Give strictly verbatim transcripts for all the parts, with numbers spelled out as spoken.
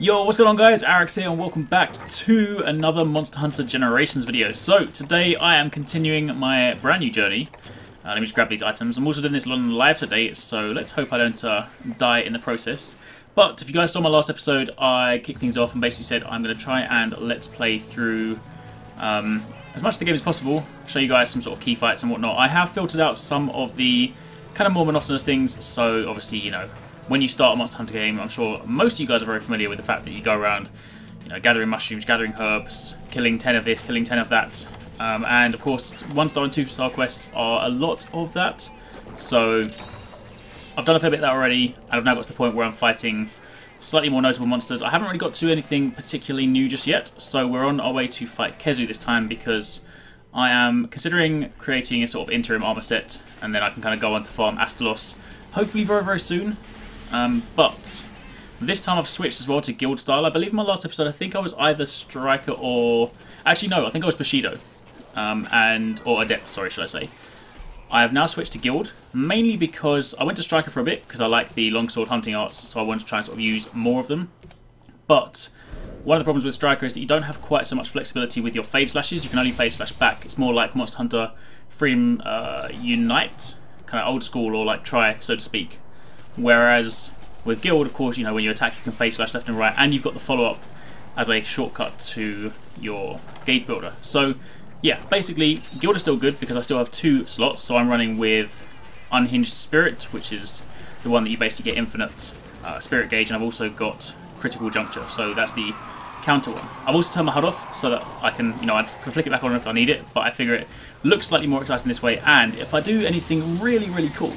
Yo, what's going on guys, Arekkz here and welcome back to another Monster Hunter Generations video. So, today I am continuing my brand new journey. Uh, let me just grab these items. I'm also doing this on live today, so let's hope I don't uh, die in the process. But if you guys saw my last episode, I kicked things off and basically said I'm going to try and let's play through um, as much of the game as possible, show you guys some sort of key fights and whatnot. I have filtered out some of the kind of more monotonous things, so obviously, you know, when you start a Monster Hunter game, I'm sure most of you guys are very familiar with the fact that you go around, you know, gathering mushrooms, gathering herbs, killing ten of this, killing ten of that. Um, and of course, one star and two star quests are a lot of that. So I've done a fair bit of that already, and I've now got to the point where I'm fighting slightly more notable monsters. I haven't really got to anything particularly new just yet, so we're on our way to fight Khezu this time because I am considering creating a sort of interim armor set, and then I can kind of go on to farm Astalos, hopefully very, very soon. Um, but this time I've switched as well to guild style. I believe in my last episode I think I was either striker or... Actually no, I think I was Bushido. Um, and or adept, sorry, should I say. I have now switched to guild, mainly because I went to striker for a bit, because I like the longsword hunting arts, so I wanted to try and sort of use more of them. But one of the problems with striker is that you don't have quite so much flexibility with your phase slashes. You can only phase slash back. It's more like Monster Hunter Freedom uh, Unite, kind of old school, or like try, so to speak. Whereas with guild, of course, you know, when you attack you can phase slash left and right, and you've got the follow-up as a shortcut to your gauge builder. So yeah, basically guild is still good because I still have two slots, so I'm running with Unhinged Spirit, which is the one that you basically get infinite uh, spirit gauge, and I've also got Critical Juncture, so that's the counter one. I've also turned my H U D off so that I can, you know, I can flick it back on if I need it, but I figure it looks slightly more exciting this way, and if I do anything really, really cool,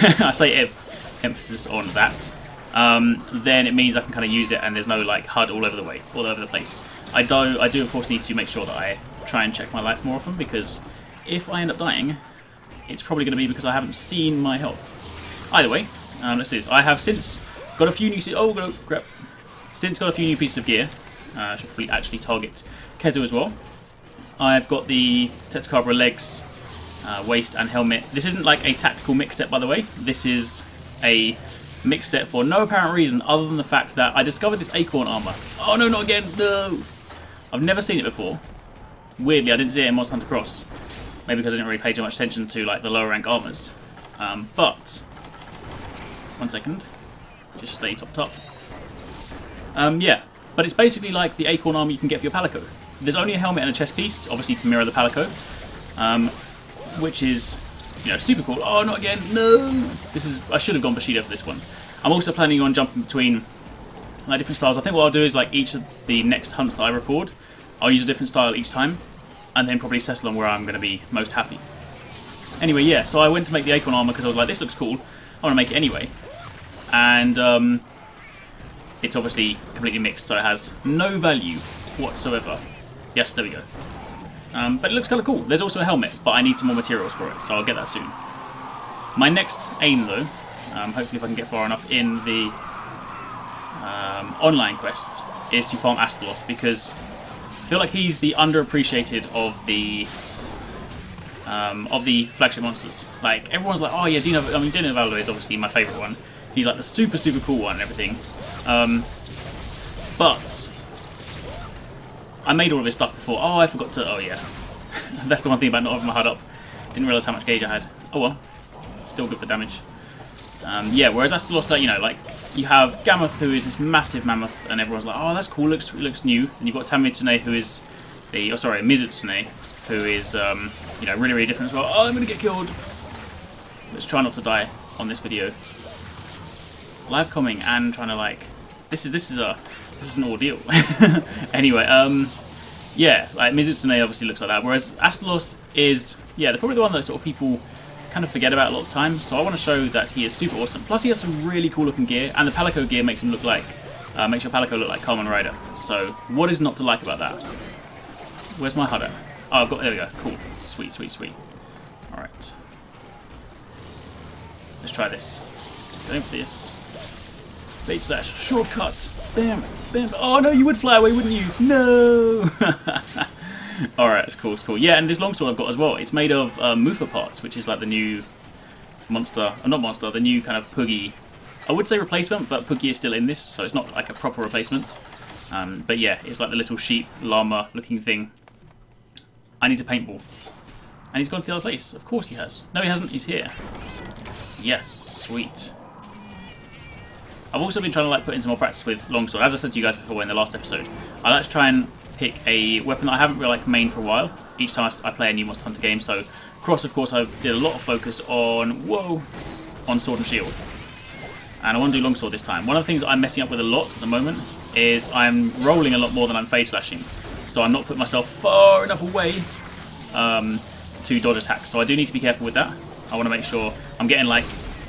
I say if, emphasis on that, um, then it means I can kind of use it and there's no like H U D all over the way, all over the place. I do, I do of course need to make sure that I try and check my life more often, because if I end up dying, it's probably going to be because I haven't seen my health. Either way, um, let's do this. I have since got a few new, oh no, crap, since got a few new pieces of gear. Uh, I should probably actually target Khezu as well. I've got the Tetsucarabra legs, uh, waist and helmet. This isn't like a tactical mix set, by the way. This is a mix set for no apparent reason other than the fact that I discovered this acorn armor. Oh no, not again, no! I've never seen it before. Weirdly, I didn't see it in Monster Hunter Cross. Maybe because I didn't really pay too much attention to like the lower rank armors. Um, but, one second, just stay topped up. Um, yeah, but it's basically like the acorn armor you can get for your palico. There's only a helmet and a chest piece, obviously to mirror the palico, um, which is, you know, super cool. Oh, not again. No! This is... I should have gone Bushido for this one. I'm also planning on jumping between like different styles. I think what I'll do is like each of the next hunts that I record, I'll use a different style each time, and then probably settle on where I'm going to be most happy. Anyway, yeah, so I went to make the acorn armor because I was like, this looks cool. I want to make it anyway. And um, it's obviously completely mixed, so it has no value whatsoever. Yes, there we go. Um, but it looks kind of cool. There's also a helmet, but I need some more materials for it, so I'll get that soon. My next aim, though, um, hopefully if I can get far enough in the um, online quests, is to farm Astalos, because I feel like he's the underappreciated of the um, of the flagship monsters. Like, everyone's like, oh yeah, Dino, I mean, Dino Valor is obviously my favourite one. He's like the super, super cool one and everything. Um, but... I made all of this stuff before. Oh, I forgot to... Oh, yeah. That's the one thing about not having my H U D up. Didn't realise how much gauge I had. Oh, well. Still good for damage. Um, yeah, whereas Astalos, like, you know, like, you have Gamoth, who is this massive mammoth, and everyone's like, oh, that's cool, looks looks new. And you've got Tamitsune, who is the... Oh, sorry, Mizutsune, who is, um, you know, really, really different as well. Oh, I'm going to get killed. Let's try not to die on this video. Live coming and trying to, like... This is, this is a... This is an ordeal. Anyway, um, yeah, like Mizutsune obviously looks like that, whereas Astalos is, yeah, they're probably the one that sort of people kind of forget about a lot of time, so I want to show that he is super awesome. Plus he has some really cool looking gear, and the palico gear makes him look like, uh, makes your palico look like Kamen Rider, so what is not to like about that? Where's my H U D at? Oh, I've got, there we go, cool, sweet, sweet, sweet. Alright. Let's try this. Going for this. Bait slash. Shortcut. Bam. Bam. Oh no, you would fly away, wouldn't you? No! Alright, it's cool, it's cool. Yeah, and this longsword I've got as well, it's made of uh, Mufa parts, which is like the new monster, or not monster, the new kind of poogie I would say replacement, but Pookie is still in this, so it's not like a proper replacement. Um, but yeah, it's like the little sheep, llama looking thing. I need a paintball. And he's gone to the other place. Of course he has. No, he hasn't. He's here. Yes. Sweet. I've also been trying to like put in some more practice with longsword. As I said to you guys before in the last episode, I like to try and pick a weapon that I haven't really like mained for a while. Each time I play a new Monster Hunter game. So Cross, of course, I did a lot of focus on, whoa, on sword and shield. And I want to do longsword this time. One of the things that I'm messing up with a lot at the moment is I'm rolling a lot more than I'm phase slashing. So I'm not putting myself far enough away um, to dodge attacks. So I do need to be careful with that. I want to make sure I'm getting like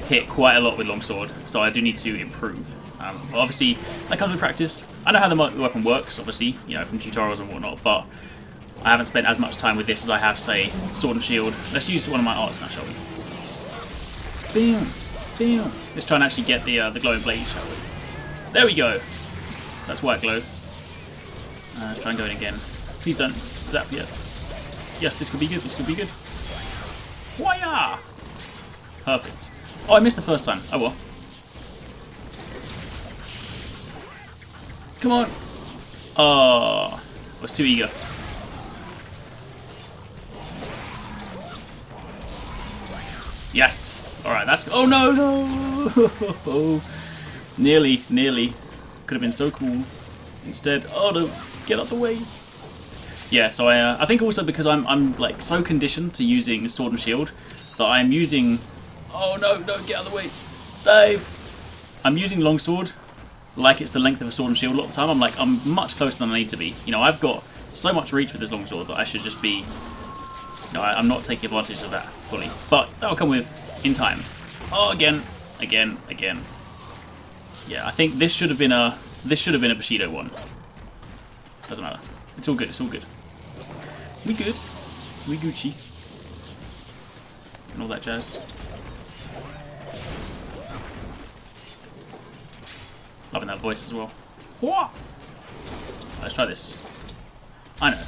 hit quite a lot with longsword. So I do need to improve. Um, but obviously, that comes with practice. I know how the weapon works, obviously, you know, from tutorials and whatnot. But I haven't spent as much time with this as I have, say, sword and shield. Let's use one of my arts now, shall we? Bam, bam. Let's try and actually get the uh, the glowing blade, shall we? There we go. That's why I glow. Uh, try and go in again. Please don't zap yet. Yes, this could be good. This could be good. Why-ya! Perfect. Oh, I missed the first time. Oh well. Come on. Oh, I was too eager. Yes. All right. That's. Oh no, no. Nearly, nearly. Could have been so cool. Instead, oh no, get out the way. Yeah, so I, uh, I think also because I'm, I'm like so conditioned to using sword and shield that I'm using. Oh no, no, get out of the way, Dave. I'm using longsword like it's the length of a sword and shield a lot of the time. I'm like, I'm much closer than I need to be. You know, I've got so much reach with this longsword that I should just be. No, I, I'm not taking advantage of that fully. But that'll come with in time. Oh, again, again, again. Yeah, I think this should have been a. This should have been a Bushido one. Doesn't matter. It's all good, it's all good. We good. We Gucci. And all that jazz. Loving that voice as well. Let's try this. I know.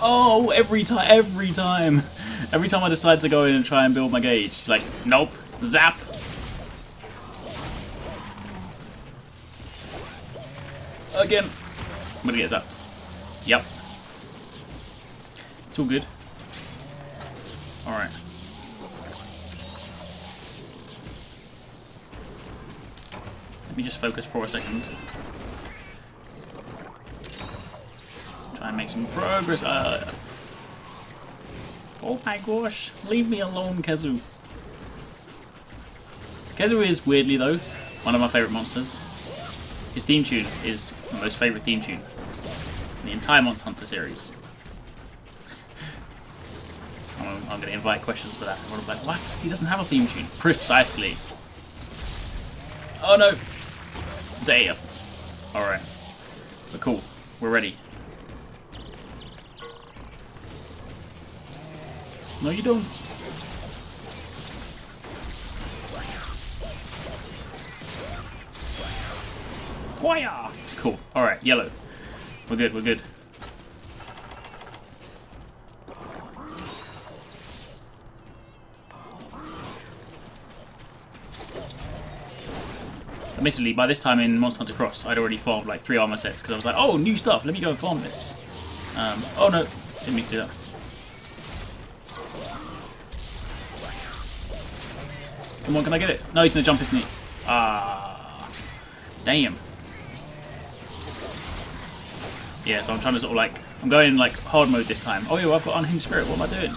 Oh, every time, every time. Every time I decide to go in and try and build my gauge. It's like, nope. Zap. Again. I'm gonna get zapped. Yep. It's all good. Alright. Let me just focus for a second. Try and make some progress. Uh, oh my gosh. Leave me alone, Khezu. Khezu is, weirdly though, one of my favourite monsters. His theme tune is my most favourite theme tune in the entire Monster Hunter series. I'm, I'm going to invite questions for that. I'm like, what? He doesn't have a theme tune. Precisely. Oh no. Zaya. Alright. But cool. We're ready. No, you don't. Cool. Alright, yellow. We're good, we're good. Admittedly, by this time in Monster Hunter Cross, I'd already farmed like three armor sets because I was like, oh, new stuff, let me go and farm this. Um, oh no, didn't mean to do that. Come on, can I get it? No, he's gonna jump, isn't he? Ah. Damn. Yeah, so I'm trying to sort of like, I'm going in like hard mode this time. Oh yeah, well, I've got Unhinged Spirit, what am I doing?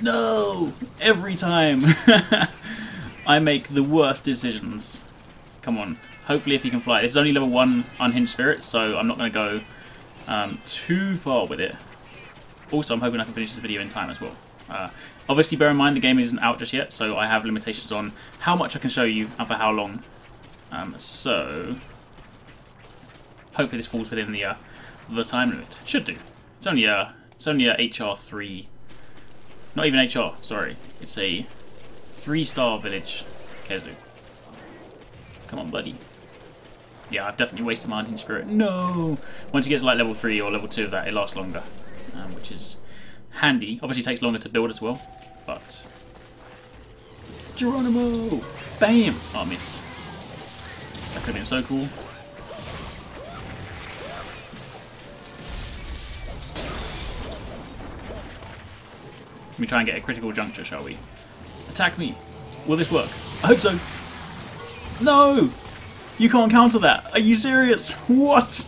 No! Every time! I make the worst decisions. Come on. Hopefully if you can fly. This is only level one Unhinged Spirit, so I'm not going to go um, too far with it. Also, I'm hoping I can finish this video in time as well. Uh, obviously, bear in mind the game isn't out just yet, so I have limitations on how much I can show you and for how long. Um, so, hopefully this falls within the uh, the time limit. Should do. It's only a it's only a H R three, not even H R. Sorry, it's a three-star village, Khezu. Come on, buddy. Yeah, I've definitely wasted my hunting spirit. No. Once you get to like level three or level two of that, it lasts longer, um, which is handy. Obviously, it takes longer to build as well, but Geronimo, bam! Oh, I missed. That could have been so cool. Let me try and get a critical juncture, shall we? Attack me. Will this work? I hope so. No! You can't counter that. Are you serious? What?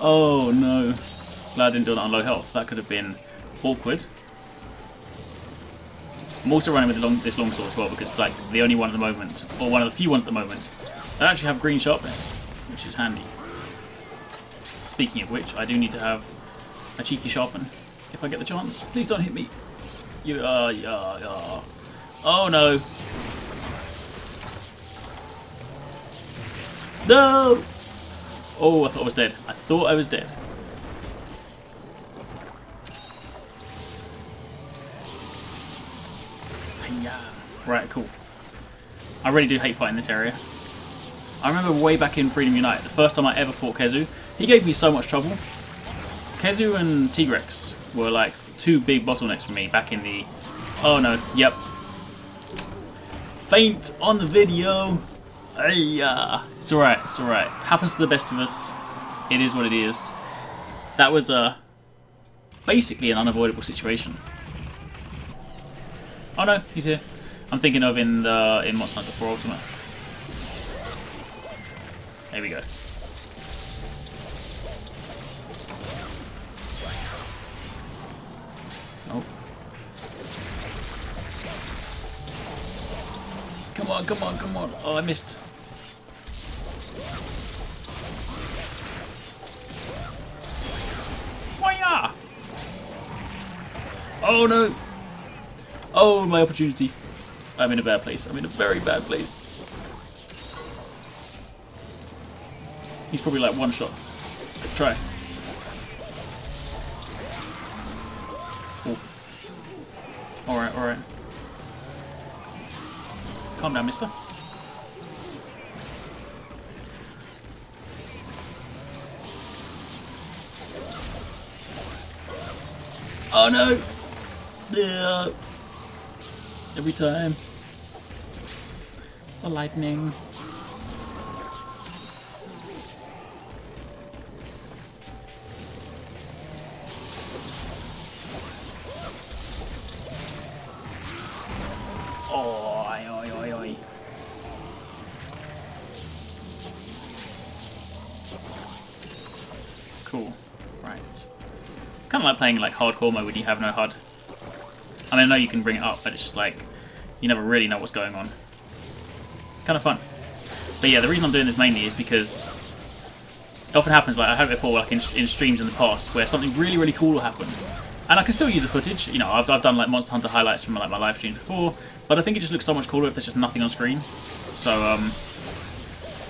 Oh no. Glad I didn't do that on low health. That could have been awkward. I'm also running with the long, this longsword as well because it's like the only one at the moment, or one of the few ones at the moment, that actually have green sharpness, which is handy. Speaking of which, I do need to have a cheeky sharpen if I get the chance. Please don't hit me. You uh, yeah, yeah. Oh no. No! Oh, I thought I was dead. I thought I was dead. Yeah. Right, cool. I really do hate fighting this area. I remember way back in Freedom Unite, the first time I ever fought Khezu, he gave me so much trouble. Khezu and T-Rex were like two big bottlenecks for me back in the... Oh no, yep. Faint on the video! Yeah, it's alright, it's alright. Happens to the best of us. It is what it is. That was uh, basically an unavoidable situation. Oh no, he's here. I'm thinking of in the in Monster Hunter four Ultimate. There we go. Oh. Come on, come on, come on. Oh, I missed. Why-ya! Oh no! Oh, my opportunity. I'm in a bad place. I'm in a very bad place. He's probably like one shot. Let's try. Oh. Alright, alright. Calm down, mister. Oh no! Yeah. Every time. The lightning. Oh, oi, oi, oi, oi. Cool. Right. It's kind of like playing like hardcore mode when you have no H U D. I mean, I know you can bring it up, but it's just like, you never really know what's going on. It's kind of fun. But yeah, the reason I'm doing this mainly is because it often happens, like I had it before, like in, in streams in the past, where something really, really cool will happen. And I can still use the footage. You know, I've, I've done like Monster Hunter highlights from like my live streams before, but I think it just looks so much cooler if there's just nothing on screen. So, um,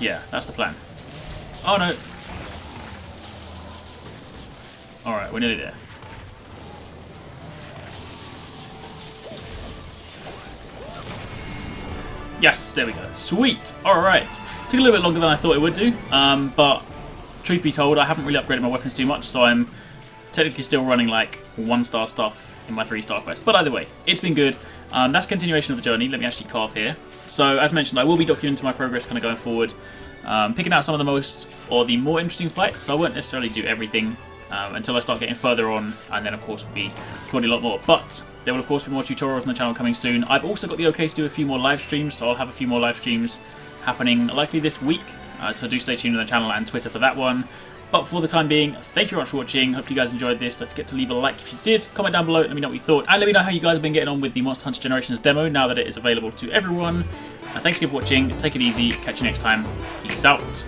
yeah, that's the plan. Oh no. Alright, we're nearly there. Yes, there we go. Sweet! Alright. Took a little bit longer than I thought it would do, um, but truth be told, I haven't really upgraded my weapons too much, so I'm technically still running like one-star stuff in my three-star quest. But either way, it's been good. Um, that's a continuation of the journey. Let me actually carve here. So, as mentioned, I will be documenting my progress kind of going forward, um, picking out some of the most or the more interesting fights, so I won't necessarily do everything um, until I start getting further on, and then, of course, we'll be recording a lot more. But there will, of course, be more tutorials on the channel coming soon. I've also got the okay to do a few more live streams, so I'll have a few more live streams happening likely this week. Uh, so do stay tuned on the channel and Twitter for that one. But for the time being, thank you very much for watching. Hopefully you guys enjoyed this. Don't forget to leave a like if you did. Comment down below, let me know what you thought. And let me know how you guys have been getting on with the Monster Hunter Generations demo now that it is available to everyone. And thanks again for watching. Take it easy. Catch you next time. Peace out.